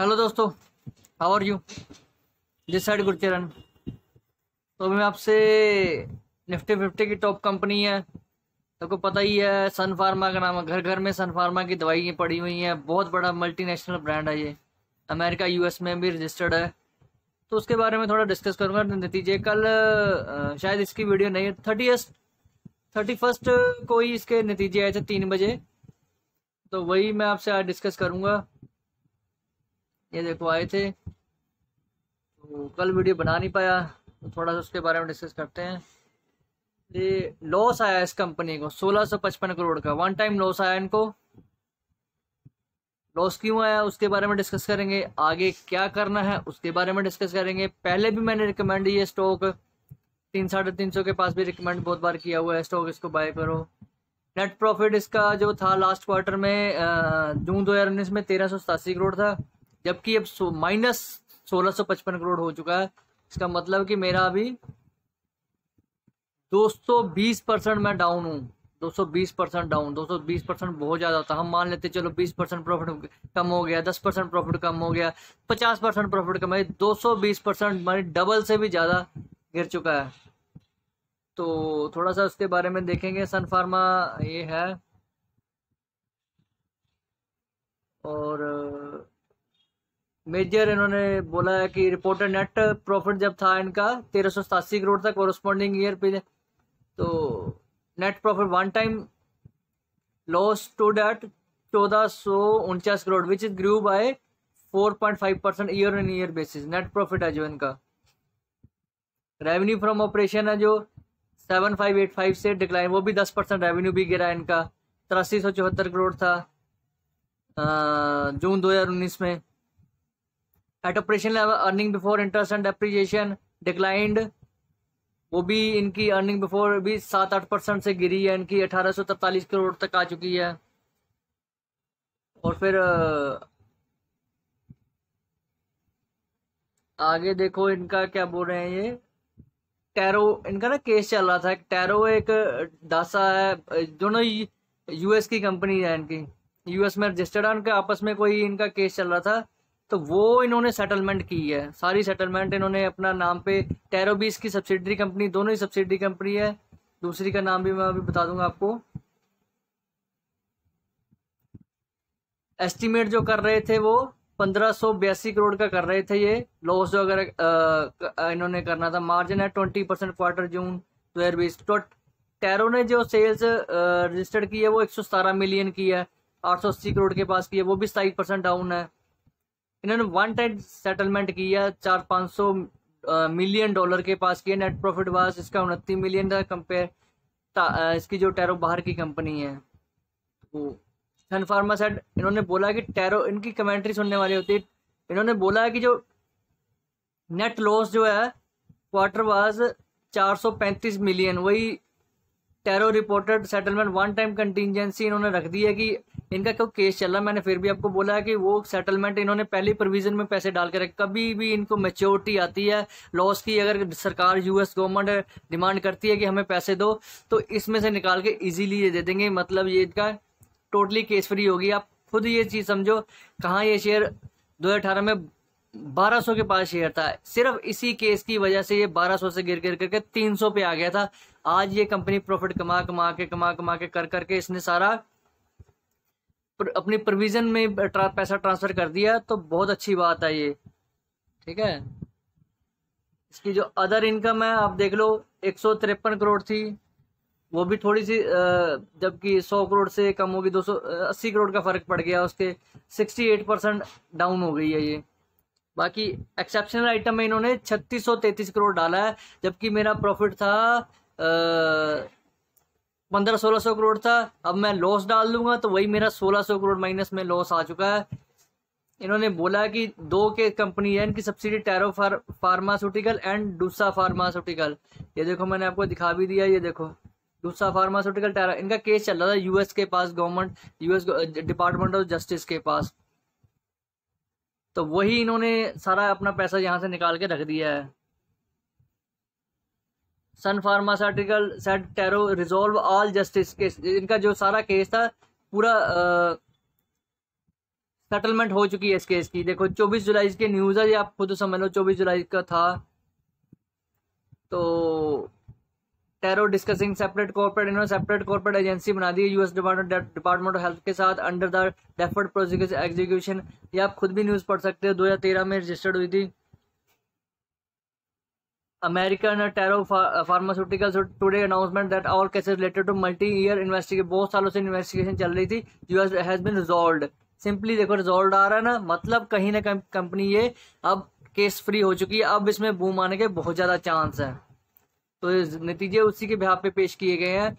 Hello दोस्तों, how are you, this side Gurcharan. तो मैं आपसे निफ्टी 50 की टॉप कंपनी है, सबको पता ही है, सन फार्मा का नाम है। घर घर में सन फार्मा की दवाइयाँ पड़ी हुई हैं। बहुत बड़ा मल्टीनेशनल ब्रांड है ये, अमेरिका यूएस में भी रजिस्टर्ड है। तो उसके बारे में थोड़ा डिस्कस करूँगा नतीजे। कल शायद इसकी वीडियो नहीं, 31 को ही इसके नतीजे आए थे 3 बजे, तो वही मैं आपसे आज डिस्कस करूँगा। ये देखो आए थे, तो कल वीडियो बना नहीं पाया, तो थोड़ा सा उसके बारे में डिस्कस करते हैं। ये लॉस आया इस कंपनी को 1655 करोड़ का, वन टाइम लॉस आया इनको। लॉस क्यों आया उसके बारे में डिस्कस करेंगे, आगे क्या करना है उसके बारे में डिस्कस करेंगे। पहले भी मैंने रिकमेंड ये स्टॉक 300-350 के पास भी रिकमेंड बहुत बार किया हुआ है स्टॉक, इसको बाय करो। नेट प्रॉफिट इसका जो था लास्ट क्वार्टर में जून 2019 में 1387 करोड़ था, जबकि अब माइनस 1655 करोड़ हो चुका है। इसका मतलब कि मेरा अभी 220% मैं डाउन हूँ, 220% डाउन। 220% बहुत ज़्यादा होता है, हम मान लेते चलो 20% प्रॉफिट कम हो गया, 10% प्रॉफिट कम हो गया, 50% प्रॉफिट कम है। 220% हमारे डबल से भी ज़्यादा गिर चुका है। तो थोड़ा सा उसके बारे में देखेंगे। सन फार्मा ये है, और मेजर इन्होंने बोला है कि रिपोर्टेड नेट प्रॉफिट जब था इनका 1387 करोड़ था कॉरस्पॉन्डिंग ईयर पे, तो net profit one time loss to date 1449 crore, which is grew by 4.5% year in year basis. Net profit है जो इनका। रेवेन्यू फ्रॉम ऑपरेशन है जो 7585 से डिक्लाइन, वो भी 10% रेवेन्यू भी गिरा इनका, 8374 करोड़ था जून 2019 में। At operation level earning before interest and depreciation declined, वो भी इनकी अर्निंग बिफोर भी 7-8% से गिरी है इनकी, 1843 करोड़ तक आ चुकी है। और फिर आगे देखो इनका क्या बोल रहे हैं। ये टैरो, इनका ना केस चल रहा था, टैरो एक दासा है, दोनों यूएस की कंपनी है इनकी, यूएस में रजिस्टर्ड है। उनका आपस में कोई इनका केस चल रहा था, तो वो इन्होंने सेटलमेंट की है, सारी सेटलमेंट इन्होंने अपना नाम पे। टैरो भी इसकी सब्सिडरी कंपनी, दोनों ही सब्सिडरी कंपनी है, दूसरी का नाम भी मैं अभी बता दूंगा आपको। एस्टिमेट जो कर रहे थे वो 1582 करोड़ का कर रहे थे ये लॉस, जो अगर इन्होंने करना था। मार्जिन है 20% क्वार्टर जून 2020। तो टैरो ने जो सेल्स रजिस्टर की है वो 117 मिलियन की है, 880 करोड़ के पास की है, वो भी 27% डाउन है। इन्होंने वन टाइम सेटलमेंट किया, 400-500 मिलियन डॉलर के पास किया। नेट प्रॉफिट वास इसका 29 मिलियन था कंपेयर इसकी जो टैरो बाहर की कंपनी है। तो सन फार्मा सेट इन्होंने बोला कि टैरो, इनकी कमेंट्री सुनने वाली होती है। इन्होंने बोला कि जो नेट लॉस जो है क्वार्टर वास 435 मिलियन, वही Taro reported settlement one time contingency इन्होंने रख दी है कि इनका क्यों केस चल रहा है। मैंने फिर भी आपको बोला है कि वो सेटलमेंट इन्होंने पहले प्रोविजन में पैसे डाल के रखे, कभी भी इनको मैच्योरिटी आती है लॉस की, अगर सरकार यूएस गवर्नमेंट डिमांड करती है कि हमें पैसे दो, तो इसमें से निकाल के इजीली ये दे देंगे। मतलब ये इनका टोटली केस फ्री होगी। आप खुद ये चीज़ समझो, कहाँ ये शेयर 2018 में 1200 के पास शेयर था, सिर्फ इसी केस की वजह से ये 1200 से गिर गिर करके 300 पे आ गया था। आज ये कंपनी प्रॉफिट कमा के कर करके इसने सारा अपनी प्रोविजन में पैसा ट्रांसफर कर दिया, तो बहुत अच्छी बात है ये, ठीक है। इसकी जो अदर इनकम है आप देख लो, 153 करोड़ थी, वो भी थोड़ी सी, जबकि 100 करोड़ से कम होगी, 280 करोड़ का फर्क पड़ गया, उसके 68% डाउन हो गई है ये। बाकी एक्सेप्शनल आइटम में इन्होंने 3633 करोड़ डाला है, जबकि मेरा प्रॉफिट था 1500-1600 करोड़ था, अब मैं लॉस डाल दूंगा तो वही मेरा 1600 करोड़ माइनस में लॉस आ चुका है। इन्होंने बोला कि दो के कंपनी है इनकी subsidy, Taro pharmaceutical and डूसा pharmaceutical. ये देखो मैंने आपको दिखा भी दिया, ये देखो डूसा फार्मास्यूटिकल टैरो, इनका केस चल रहा था यूएस के पास, government US department of justice के पास, तो वही इन्होंने सारा अपना पैसा यहाँ से निकाल के रख दिया है। Sun pharmaceutical set Taro resolve all justice case, इनका जो सारा केस था पूरा सेटलमेंट हो चुकी है इस केस की। देखो 24 जुलाई की न्यूज़ है, ये आप खुद समझ लो 24 जुलाई का था। तो टेरो डिस्कसिंग सेपरेट कॉर्पोरेट, इन्होंने सेपरेट कॉर्पोरेट एजेंसी बना दी है यूएस डिपार्टमेंट ऑफ हेल्थ के साथ under the deferred prosecution execution. ये आप खुद भी न्यूज़ पढ़ सकते हो, 2013 में रजिस्टर्ड हुई थी। American Taro pharmaceuticals today announcement that all cases related to multi year investigation, बहुत सालों से इन्वेस्टिगेशन चल रही थी, US has been resolved. Simply देखो रिजॉल्व आ रहा है ना, मतलब कहीं ना कहीं कंपनी ये अब केस फ्री हो चुकी है। अब इसमें बूम आने के बहुत ज़्यादा चांस हैं, तो नतीजे उसी के बिहाफ पे पेश किए गए हैं।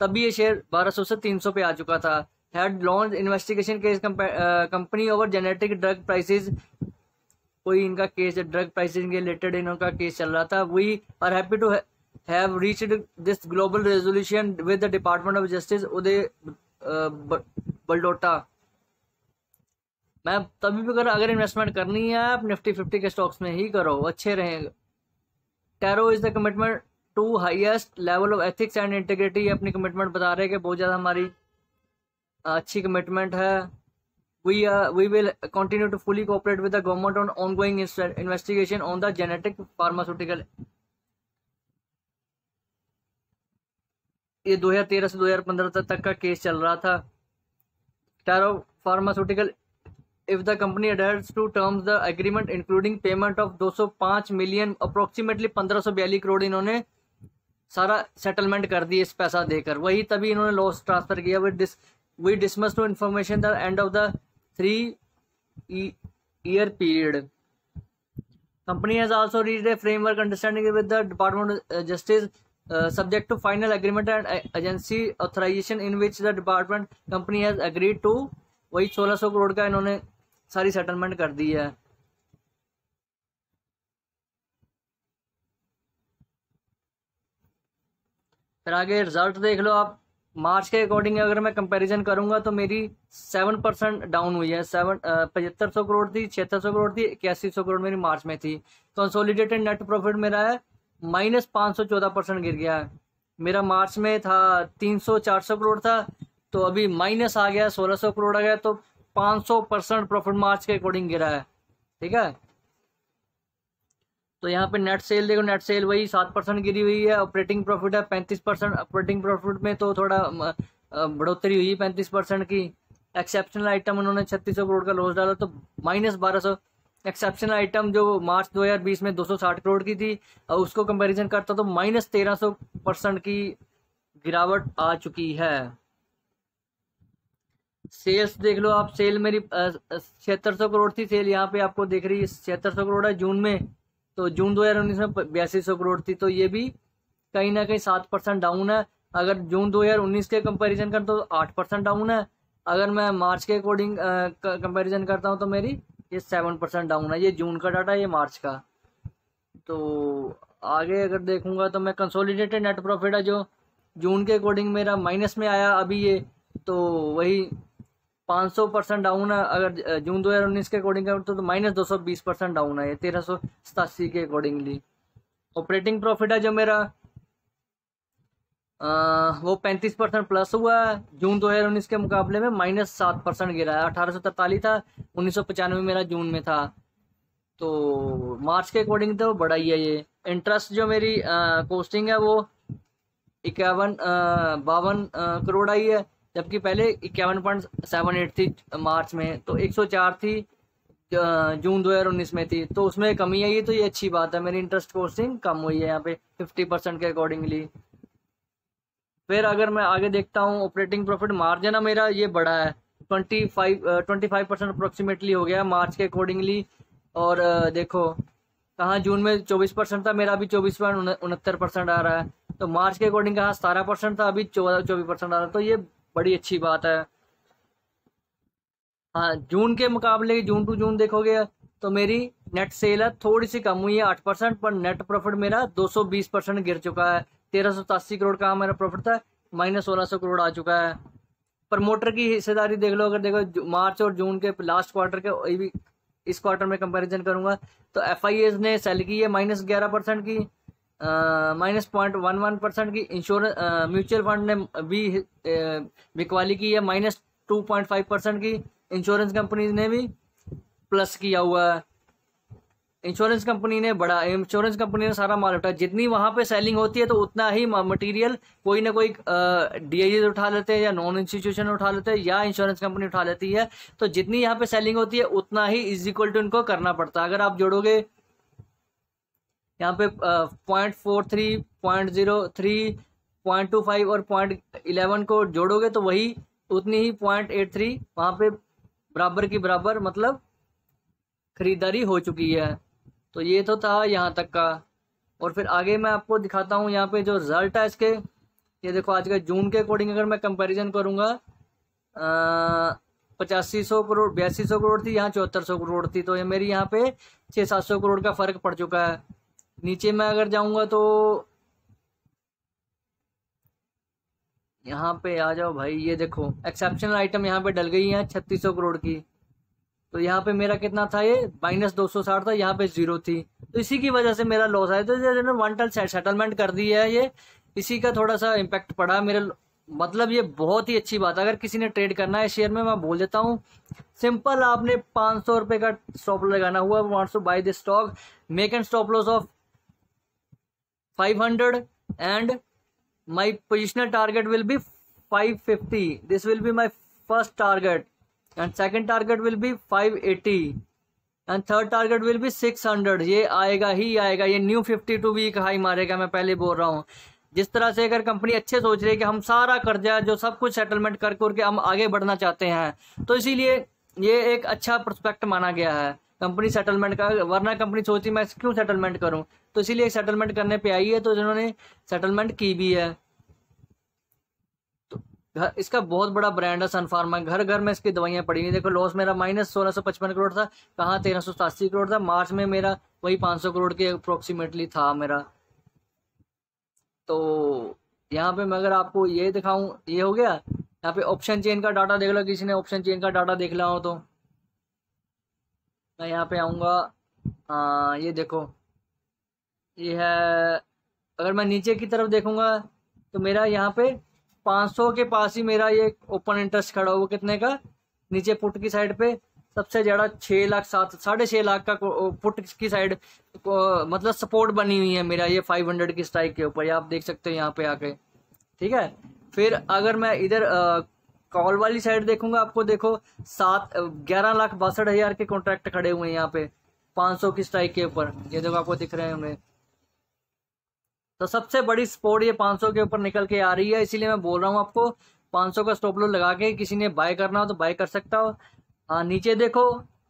तभी ये शेयर 1200 से 300 पे आ चुका था। Had launch investigation case company over genetic drug prices, कोई इनका केस ड्रग प्राइसेस के रिलेटेड इनका केस चल रहा था। We are happy to have reached this global resolution with the department of justice Uday Baldota. मैं तभी भी अगर इन्वेस्टमेंट करनी है आप निफ्टी 50 के स्टॉक्स में ही करो, अच्छे रहेंगे। Taro is the commitment to highest level of ethics and integrity, अपनी कमिटमेंट बता रहे हैं कि बहुत ज़्यादा हमारी अच्छी कमिटमेंट है। We will continue to fully cooperate with the government on ongoing investigation on the genetic pharmaceutical. ये 2013 से 2015 तक का केस चल रहा था। Taro pharmaceutical If the company adheres to terms the agreement including payment of 205 million approximately 1542 crore इन्होंने सारा settlement कर दिया इस पैसा देकर। वही तभी इन्होंने लॉस ट्रांसफर किया। We dismiss to information the end of the 3-year period. Company has also reached a framework understanding with the department of justice subject to final agreement and agency authorization in which the department company has agreed to। वही 1600 करोड़ का इन्होंने सारी settlement कर दी है। फिर आगे result देख लो आप। मार्च के अकॉर्डिंग अगर मैं कंपैरिजन करूंगा तो मेरी 7% डाउन हुई है। 7500 करोड़ थी, 7600 करोड़ थी, 8100 करोड़ मेरी मार्च में थी। कंसोलिडेटेड नेट प्रॉफिट मेरा है माइनस 514% गिर गया है। मेरा मार्च में था 300-400 करोड़ था, तो अभी माइनस आ गया 1600 करोड़ आ गया, तो 500% प्रॉफिट मार्च के अकॉर्डिंग गिरा है। ठीक है, तो यहाँ पे नेट सेल देखो, नेट सेल वही 7% गिरी हुई है। ऑपरेटिंग प्रॉफिट है 35%, ऑपरेटिंग प्रॉफिट में तो थोड़ा बढ़ोतरी हुई 35% की। एक्सेप्शनल आइटम उन्होंने 3600 करोड़ का लॉस डाला, तो माइनस 1200। एक्सेप्शनल आइटम जो मार्च 2020 में 260 करोड़ की थी और उसको कंपेरिजन करता तो माइनस 1300% की गिरावट आ चुकी है। सेल्स देख लो आप, सेल मेरी 7600 करोड़ थी, सेल यहाँ पे आपको देख रही है 7600 करोड़ है जून में, तो जून 2019 में 8200 करोड़ थी, तो ये भी कहीं ना कहीं 7% डाउन है। अगर जून 2019 के कंपैरिजन करें तो 8% डाउन है। अगर मैं मार्च के अकॉर्डिंग कंपैरिजन करता हूँ तो मेरी ये 7% डाउन है। ये जून का डाटा, ये मार्च का। तो आगे अगर देखूँगा तो मैं कंसोलिडेटेड नेट प्रॉफिट है जो जून के अकॉर्डिंग मेरा माइनस में आया अभी ये, तो वही 500% डाउन है। अगर जून 2019 के अकॉर्डिंग तो माइनस 220% डाउन है ये 1387 के अकॉर्डिंगली। ऑपरेटिंग प्रॉफिट है जो मेरा वो 35% प्लस हुआ है जून 2019 के मुकाबले में, माइनस 7% गिरा है। 1843 था, 1995 मेरा जून में था, तो मार्च के अकॉर्डिंग तो बढ़ा ही है ये। इंटरेस्ट जो मेरी कोस्टिंग है वो 52 करोड़ आई है, जबकि पहले 51.78 थी मार्च में, तो 104 थी जून 2019 में थी, तो उसमें कमी आई है, तो ये अच्छी बात है। मेरी इंटरेस्ट कोस्टिंग कम हुई है यहाँ पे 50% के अकॉर्डिंगली। फिर अगर मैं आगे देखता हूँ, ऑपरेटिंग प्रॉफिट मार्जिन है मेरा, ये बढ़ा है 25% अप्रोक्सीमेटली हो गया मार्च के अकॉर्डिंगली। और देखो कहाँ जून में 24% था मेरा, अभी 24.69% आ रहा है, तो मार्च के अकॉर्डिंग कहाँ 17% था, अभी 24% आ रहा है, तो ये बड़ी अच्छी बात है। हाँ, जून के मुकाबले जून टू जून देखोगे तो मेरी नेट सेल है थोड़ी सी कम हुई है 8%, पर नेट प्रॉफिट मेरा 220% गिर चुका है। 1387 करोड़ का मेरा प्रॉफिट था, माइनस 1600 करोड़ आ चुका है। प्रमोटर की हिस्सेदारी देख लो, अगर देखो मार्च और जून के लास्ट क्वार्टर के इस क्वार्टर में कंपेरिजन करूंगा तो एफआईएस ने सेल की है माइनस 11% की, माइनस 0.11% की। इंश्योरेंस म्यूचुअल फंड ने भी बिकवाली की है माइनस 2.5% की। इंश्योरेंस कंपनीज ने भी प्लस किया हुआ है। इंश्योरेंस कंपनी ने बड़ा, इंश्योरेंस कंपनी ने सारा माल उठाया। जितनी वहाँ पे सेलिंग होती है तो उतना ही मटेरियल कोई ना कोई डीआईज उठा लेते हैं या नॉन इंस्टीट्यूशन उठा लेते हैं या इंश्योरेंस कंपनी उठा लेती है। तो जितनी यहाँ पे सेलिंग होती है उतना ही इज इक्वल टू इनको करना पड़ता है। अगर आप जोड़ोगे यहाँ पे 0.43, 0.03, 0.25 और 0.11 को जोड़ोगे तो वही उतनी ही 0.83 वहाँ पे बराबर की बराबर मतलब खरीदारी हो चुकी है। तो ये तो था यहाँ तक का। और फिर आगे मैं आपको दिखाता हूँ यहाँ पे जो रिजल्ट है इसके। ये देखो आज के जून के अकॉर्डिंग अगर मैं कंपैरिजन करूँगा 8500 करोड़ 8200 करोड़ थी, यहाँ 7400 करोड़ थी। तो ये मेरी यहाँ पे 600-700 करोड़ का फ़र्क पड़ चुका है। नीचे मैं अगर जाऊँगा तो यहाँ पे आ जाओ भाई, ये देखो एक्सेप्शनल आइटम यहाँ पे डल गई है 3600 करोड़ की। तो यहाँ पे मेरा कितना था, ये -260 था, यहाँ पे 0 थी। तो इसी की वजह से मेरा लॉस आया। तो जैसे वन टल सेटलमेंट कर दी है, ये इसी का थोड़ा सा इम्पैक्ट पड़ा मेरे। मतलब ये बहुत ही अच्छी बात है। अगर किसी ने ट्रेड करना है शेयर में, मैं बोल देता हूँ सिंपल, आपने 500 रुपये का स्टॉप लगाना हुआ, wants to buy this stock, make and stop loss of 500 and my positional target will be 550, this will be my first target and second target will be 580 and third target will be 600। ये आएगा ही आएगा, ये new 52 week high मारेगा, मैं पहले बोल रहा हूँ। जिस तरह से अगर कंपनी अच्छे सोच रही है कि हम सारा कर्जा जो सब कुछ सेटलमेंट कर करके हम आगे बढ़ना चाहते हैं, तो इसीलिए ये एक अच्छा प्रोस्पेक्ट माना गया है कंपनी सेटलमेंट का। वरना कंपनी सोची मैं क्यों सेटलमेंट करूँ, तो इसीलिए सेटलमेंट करने पर आई है, तो इन्होंने सेटलमेंट की भी है। इसका बहुत बड़ा ब्रांड है सन फार्मा, घर घर में इसकी दवाइयाँ पड़ी हुई। देखो लॉस मेरा -1655 करोड़ था, कहाँ 1387 करोड़ था। मार्च में मेरा वही 500 करोड़ के अप्रोक्सीमेटली था मेरा। तो यहाँ पे मैं अगर आपको ये दिखाऊँ, ये हो गया। यहाँ पे ऑप्शन चेन का डाटा देख लो, किसी ने ऑप्शन चेन का डाटा देख ला हो तो। मैं यहाँ पे आऊँगा, ये देखो ये है। अगर मैं नीचे की तरफ देखूँगा तो मेरा यहाँ पे 500 के पास ही मेरा ये ओपन इंटरेस्ट खड़ा हुआ, कितने का नीचे पुट की साइड पे सबसे ज़्यादा 6 लाख 7-6.5 लाख का पुट की साइड मतलब सपोर्ट बनी हुई है मेरा ये 500 की स्ट्राइक के ऊपर। आप देख सकते हो यहाँ पे आके, ठीक है। फिर अगर मैं इधर कॉल वाली साइड देखूंगा, आपको देखो 11,62,000 के कॉन्ट्रैक्ट खड़े हुए हैं यहाँ पे 500 की स्ट्राइक के ऊपर। ये देखो आपको दिख रहे हैं हमें। तो सबसे बड़ी सपोर्ट ये 500 के ऊपर निकल के आ रही है। इसीलिए मैं बोल रहा हूँ आपको 500 का स्टॉप लॉस लगा के किसी ने बाय करना हो तो बाय कर सकता हो। नीचे देखो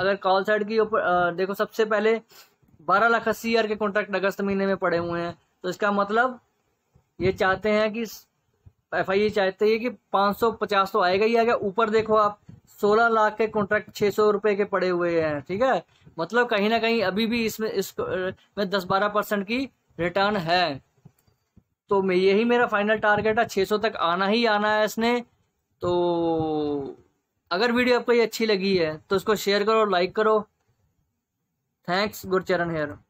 अगर कॉल साइड की ऊपर देखो, सबसे पहले 12,80,000 के कॉन्ट्रैक्ट अगस्त महीने में पड़े हुए हैं। तो इसका मतलब ये चाहते हैं कि एफआईए चाहते है कि 550 तो आएगा ही आएगा। ऊपर देखो आप 16 लाख के कॉन्ट्रैक्ट 600 रुपये के पड़े हुए हैं, ठीक है। मतलब कहीं ना कहीं अभी भी इसमें 10-12% की रिटर्न है। तो मैं यही मेरा फाइनल टारगेट है, 600 तक आना ही आना है इसने। तो अगर वीडियो आपको ये अच्छी लगी है तो इसको शेयर करो, लाइक करो। Thanks, Gurcharan hair.